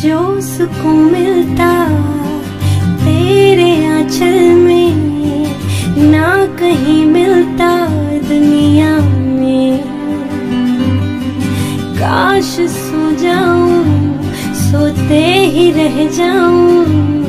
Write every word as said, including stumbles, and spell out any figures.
जो सुकून मिलता तेरे आंचल में ना कहीं मिलता दुनिया में। काश सो जाऊं, सोते ही रह जाऊं।